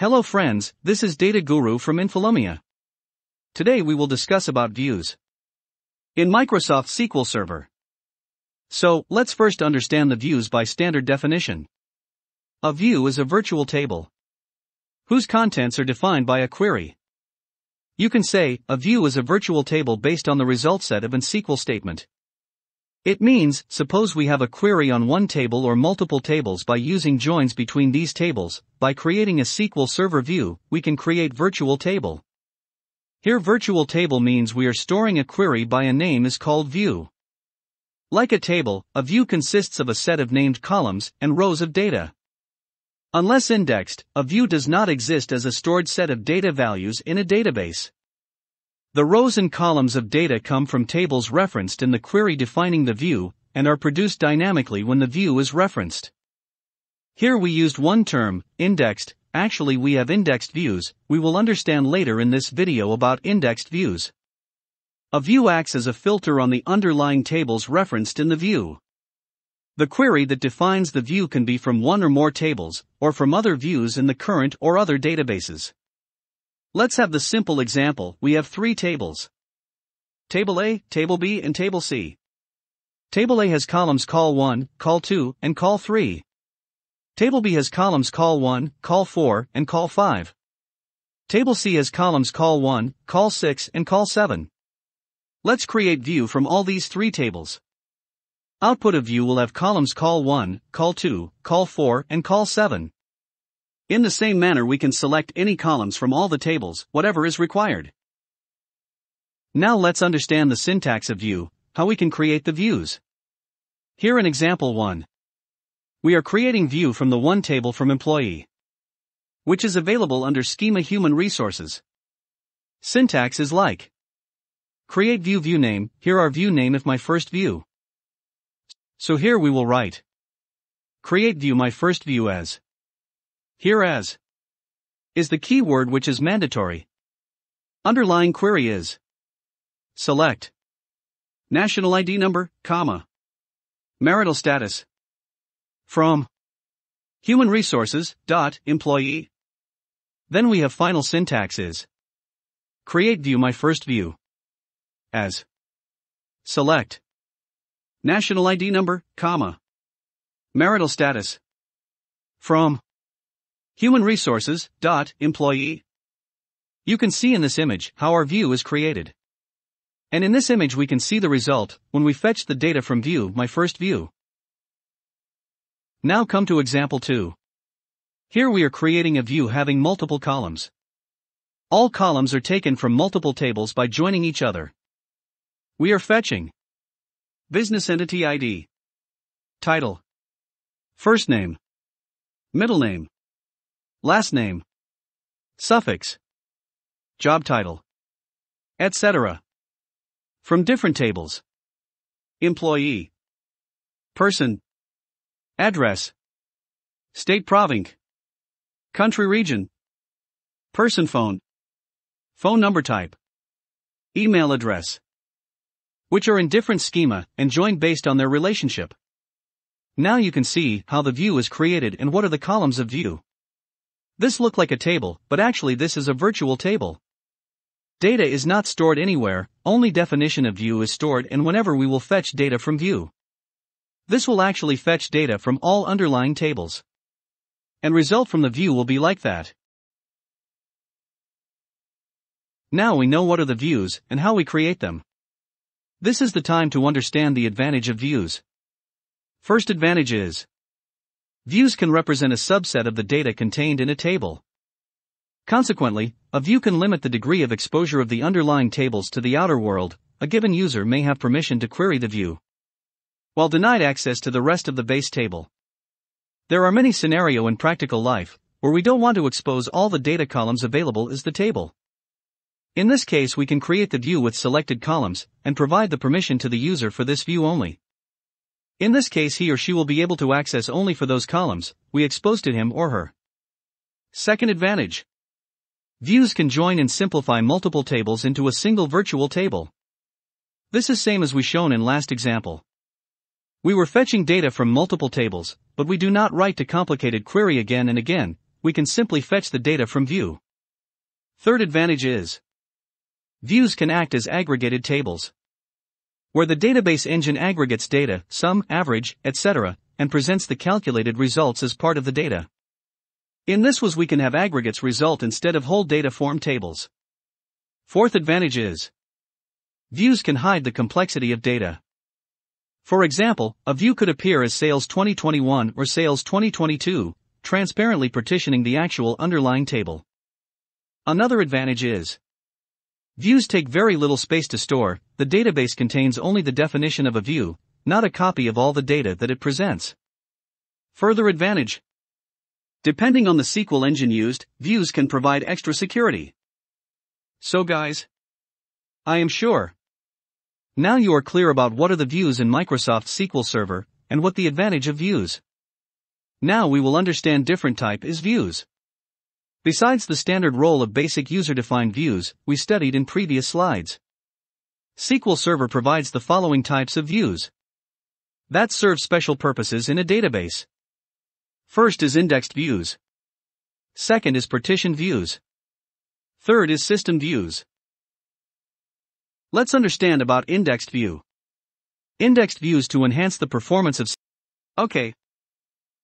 Hello friends, this is Data Guru from Infoloomia. Today we will discuss about views in Microsoft SQL Server. So, let's first understand the views by standard definition. A view is a virtual table whose contents are defined by a query. You can say, a view is a virtual table based on the result set of an SQL statement. It means, suppose we have a query on one table or multiple tables by using joins between these tables. By creating a SQL Server view, we can create virtual table. Here virtual table means we are storing a query by a name is called view. Like a table, a view consists of a set of named columns and rows of data. Unless indexed, a view does not exist as a stored set of data values in a database. The rows and columns of data come from tables referenced in the query defining the view, and are produced dynamically when the view is referenced. Here we used one term, indexed. Actually we have indexed views, we will understand later in this video about indexed views. A view acts as a filter on the underlying tables referenced in the view. The query that defines the view can be from one or more tables, or from other views in the current or other databases. Let's have the simple example. We have three tables. Table A, Table B and Table C. Table A has columns call 1, call 2, and call 3. Table B has columns call 1, call 4, and call 5. Table C has columns call 1, call 6, and call 7. Let's create view from all these three tables. Output of view will have columns call 1, call 2, call 4, and call 7. In the same manner we can select any columns from all the tables, whatever is required. Now let's understand the syntax of view, how we can create the views. Here in example 1. We are creating view from the one table from employee, which is available under schema human resources. Syntax is like. Create view view name, here our view name is my first view. So here we will write. Create view my first view as. Here as is the keyword which is mandatory. Underlying query is select national ID number, comma, marital status from human resources dot employee. Then we have final syntax is create view my first view as select national ID number, comma, marital status from human resources dot employee. You can see in this image how our view is created. And in this image we can see the result when we fetch the data from view my first view. Now come to example 2. Here we are creating a view having multiple columns. All columns are taken from multiple tables by joining each other. We are fetching business entity ID, title, first name, middle name, last name, suffix, job title, etc. from different tables. Employee, person, address, state province, country region, person phone number type, email address, which are in different schema and joined based on their relationship. Now you can see how the view is created and what are the columns of view. This looks like a table, but actually this is a virtual table. Data is not stored anywhere, only definition of view is stored and whenever we will fetch data from view. This will actually fetch data from all underlying tables. And result from the view will be like that. Now we know what are the views and how we create them. This is the time to understand the advantage of views. First advantage is views can represent a subset of the data contained in a table. Consequently, a view can limit the degree of exposure of the underlying tables to the outer world. A given user may have permission to query the view, while denied access to the rest of the base table. There are many scenarios in practical life where we don't want to expose all the data columns available as the table. In this case, we can create the view with selected columns and provide the permission to the user for this view only. In this case he or she will be able to access only for those columns we exposed to him or her. Second advantage. Views can join and simplify multiple tables into a single virtual table. This is same as we shown in last example. We were fetching data from multiple tables, but we do not write to complicated query again and again, we can simply fetch the data from view. Third advantage is views can act as aggregated tables, where the database engine aggregates data, sum, average, etc., and presents the calculated results as part of the data. In this way we can have aggregates result instead of whole data form tables. Fourth advantage is views can hide the complexity of data. For example, a view could appear as sales 2021 or sales 2022, transparently partitioning the actual underlying table. Another advantage is views take very little space to store. The database contains only the definition of a view, not a copy of all the data that it presents. Further advantage: depending on the SQL engine used, views can provide extra security. So guys, I am sure now you are clear about what are the views in Microsoft SQL Server and what the advantage of views. Now we will understand different type is views. Besides the standard role of basic user-defined views we studied in previous slides, SQL Server provides the following types of views that serve special purposes in a database. First is indexed views. Second is partition views. Third is system views. Let's understand about indexed view. Indexed views to enhance the performance of Okay.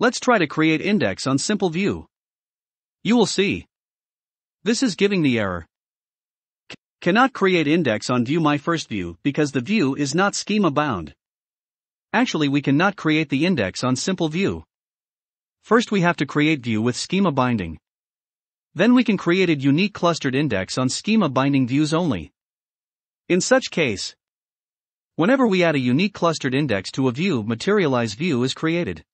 Let's try to create index on simple view. You will see this is giving the error. Cannot create index on view my first view because the view is not schema bound. Actually, we cannot create the index on simple view. First we have to create view with schema binding. Then we can create a unique clustered index on schema binding views only. In such case, whenever we add a unique clustered index to a view, materialized view is created.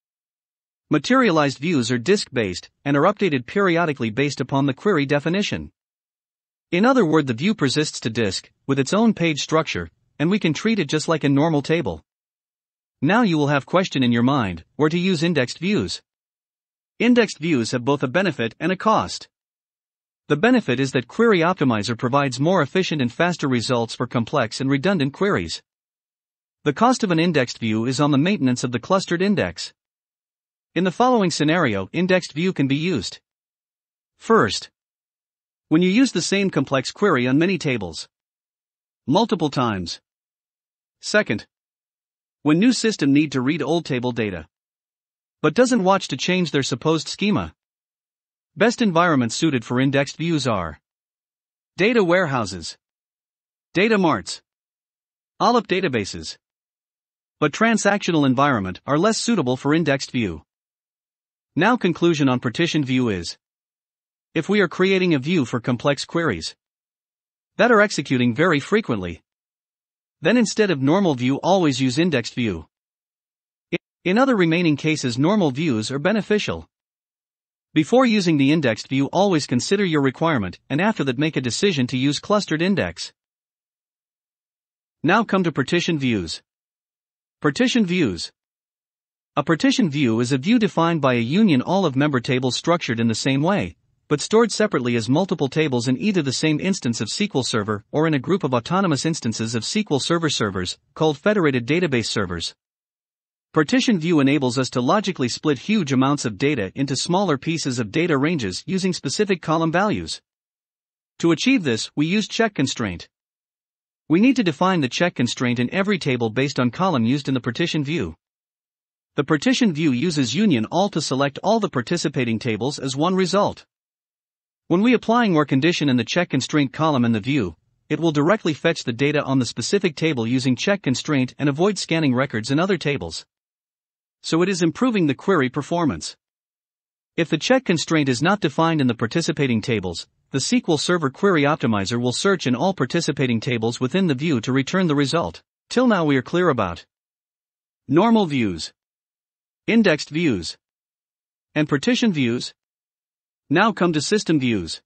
Materialized views are disk-based and are updated periodically based upon the query definition. In other words, the view persists to disk with its own page structure, and we can treat it just like a normal table. Now you will have question in your mind, where to use indexed views. Indexed views have both a benefit and a cost. The benefit is that Query Optimizer provides more efficient and faster results for complex and redundant queries. The cost of an indexed view is on the maintenance of the clustered index. In the following scenario, indexed view can be used. First, when you use the same complex query on many tables multiple times. Second, when new system need to read old table data, but doesn't watch to change their supposed schema. Best environments suited for indexed views are data warehouses, data marts, OLAP databases, but transactional environment are less suitable for indexed view. Now conclusion on partition view is, if we are creating a view for complex queries that are executing very frequently, then instead of normal view always use indexed view. In other remaining cases normal views are beneficial. Before using the indexed view always consider your requirement, and after that make a decision to use clustered index. Now come to partition views. Partition views. A partition view is a view defined by a union all of member tables structured in the same way, but stored separately as multiple tables in either the same instance of SQL Server or in a group of autonomous instances of SQL Server servers, called federated database servers. Partition view enables us to logically split huge amounts of data into smaller pieces of data ranges using specific column values. To achieve this, we use check constraint. We need to define the check constraint in every table based on column used in the partition view. The partition view uses union all to select all the participating tables as one result. When we applying or condition in the check constraint column in the view, it will directly fetch the data on the specific table using check constraint and avoid scanning records in other tables. So it is improving the query performance. If the check constraint is not defined in the participating tables, the SQL Server Query Optimizer will search in all participating tables within the view to return the result. Till now we are clear about normal views, indexed views, and partition views. Now come to system views.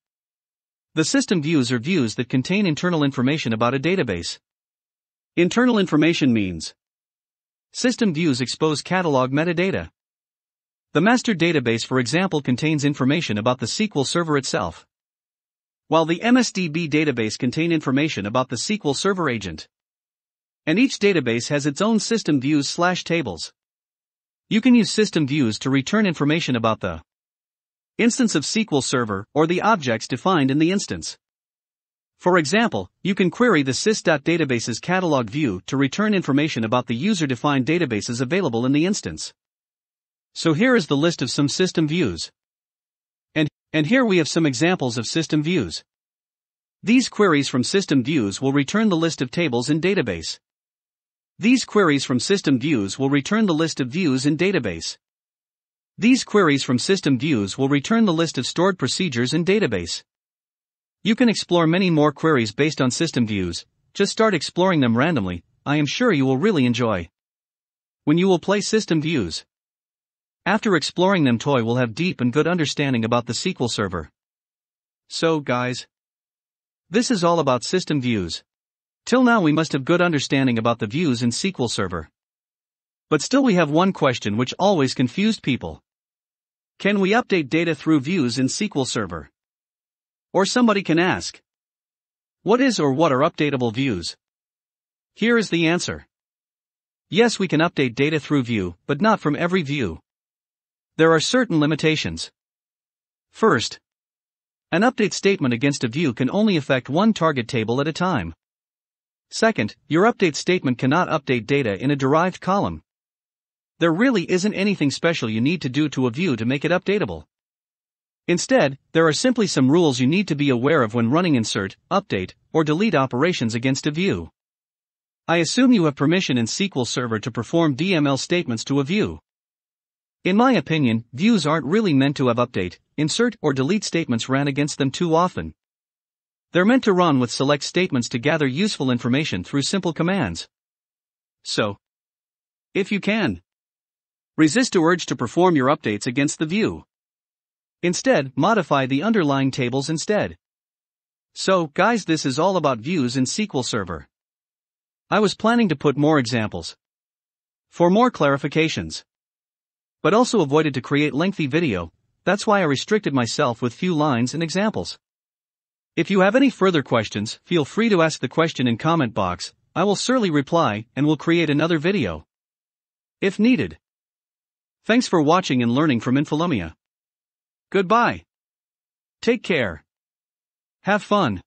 The system views are views that contain internal information about a database. Internal information means system views expose catalog metadata. The master database, for example, contains information about the SQL Server itself, while the MSDB database contains information about the SQL Server agent. And each database has its own system views/tables. You can use system views to return information about the instance of SQL Server, or the objects defined in the instance. For example, you can query the sys.databases catalog view to return information about the user-defined databases available in the instance. So here is the list of some system views. And here we have some examples of system views. These queries from system views will return the list of tables in database. These queries from system views will return the list of views in database. These queries from system views will return the list of stored procedures in database. You can explore many more queries based on system views. Just start exploring them randomly. I am sure you will really enjoy when you will play system views. After exploring them, Toy will have deep and good understanding about the SQL Server. So guys, this is all about system views. Till now we must have good understanding about the views in SQL Server. But still we have one question which always confused people. Can we update data through views in SQL Server? Or somebody can ask, what is or what are updatable views? Here is the answer. Yes, we can update data through view, but not from every view. There are certain limitations. First, an update statement against a view can only affect one target table at a time. Second, your update statement cannot update data in a derived column. There really isn't anything special you need to do to a view to make it updatable. Instead, there are simply some rules you need to be aware of when running insert, update, or delete operations against a view. I assume you have permission in SQL Server to perform DML statements to a view. In my opinion, views aren't really meant to have update, insert, or delete statements ran against them too often. They're meant to run with select statements to gather useful information through simple commands. So, if you can, resist the urge to perform your updates against the view. Instead, modify the underlying tables instead. So, guys, this is all about views in SQL Server. I was planning to put more examples for more clarifications, but also avoided to create lengthy video, that's why I restricted myself with few lines and examples. If you have any further questions, feel free to ask the question in comment box, I will surely reply and will create another video if needed. Thanks for watching and learning from Infoloomia. Goodbye. Take care. Have fun.